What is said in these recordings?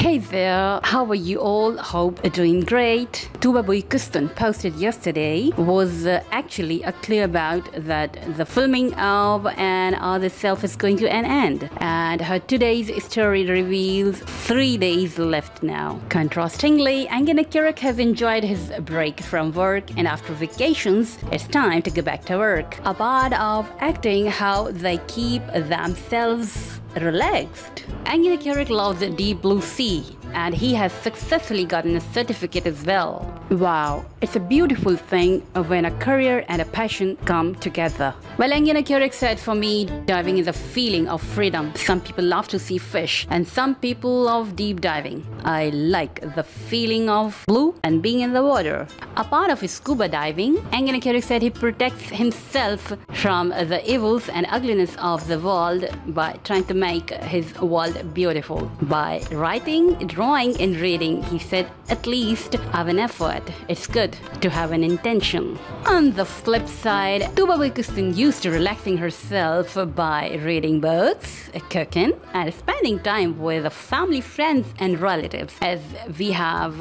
Hey there, how are you all? Hope you're doing great. Tuba Büyüküstün posted yesterday was actually a clear about that the filming of An Other Self is going to an end, and her today's story reveals 3 days left now. Contrastingly, Engin Akyürek has enjoyed his break from work, and after vacations, it's time to go back to work. A part of acting, how they keep themselves relaxed. Engin Akyürek loves the deep blue sea, and he has successfully gotten a certificate as well. Wow, it's a beautiful thing when a career and a passion come together. Well, Engin Akyürek said, for me, diving is a feeling of freedom. Some people love to see fish, and some people love deep diving. I like the feeling of blue and being in the water. A part of his scuba diving, Engin Akyürek said he protects himself from the evils and ugliness of the world by trying to make his world beautiful. By writing, drawing and reading, he said, at least have an effort. It's good to have an intention. On the flip side, Tuba Büyüküstün used to relaxing herself by reading books, cooking and spending time with family, friends and relatives. As we have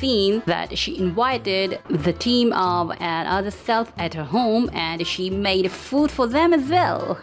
seen that she invited the team of An Other Self at her home, and she made food for them as well.